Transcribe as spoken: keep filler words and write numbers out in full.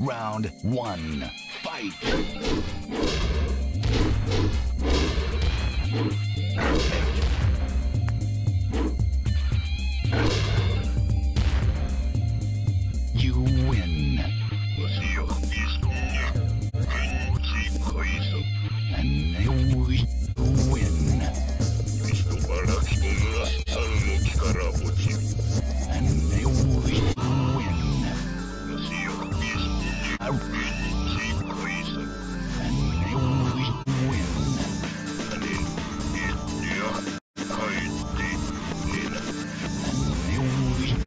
Round one, fight! Perfect.